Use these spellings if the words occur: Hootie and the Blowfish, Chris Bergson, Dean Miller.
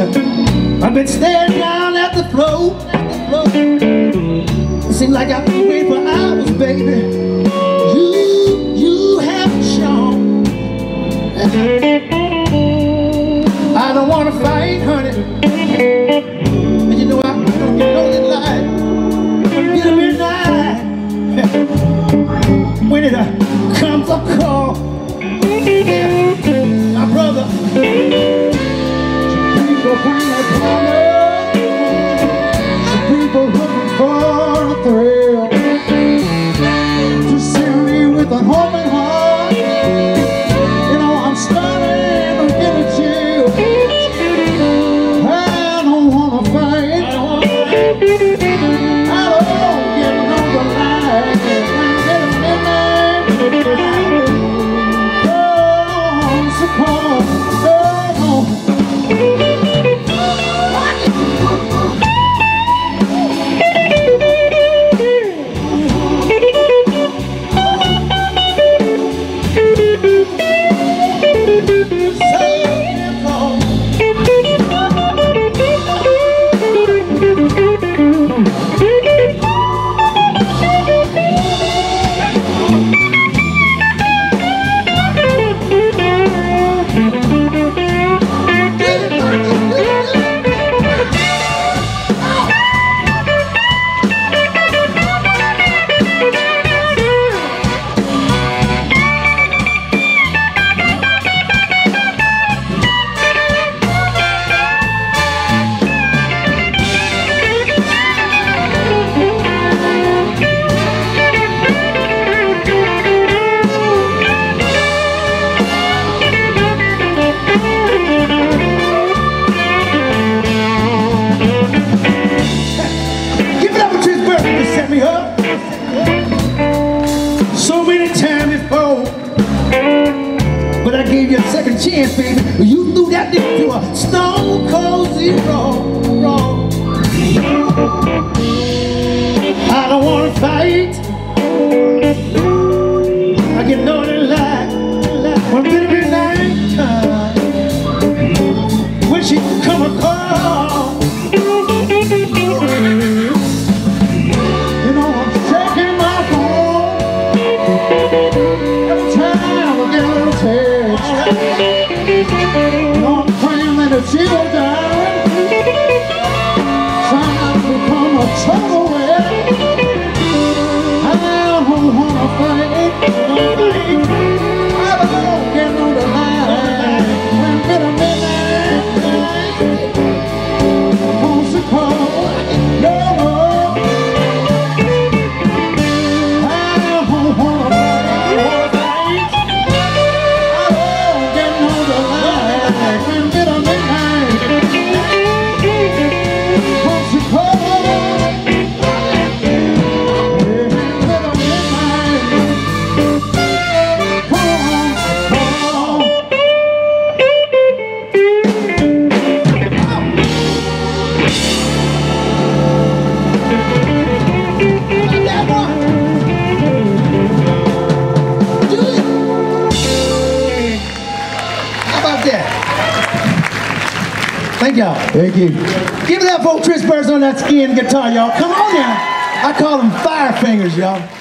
I've been staring down at the floor. It seems like I've been waiting for hours, baby. You haven't shown. I don't wanna fight, honey. And you know I don't get lonely like get up at night. When it comes up call, yeah, my brother. But I gave you a second chance, baby. You threw that nigga to a stone cold zero. I don't wanna fight. I get known in life. One bit of a lifetime. When she come a call, you know I'm checking my phone. Every time I get a text. I'm praying that if she go down, trying to become a troublemaker. I don't wanna fight. I don't get on the line. I'm gonna be like, won't you call? No. Thank y'all. Thank you. Give it up for Chris Bergson on that skin guitar, y'all. Come on now. I call them fire fingers, y'all.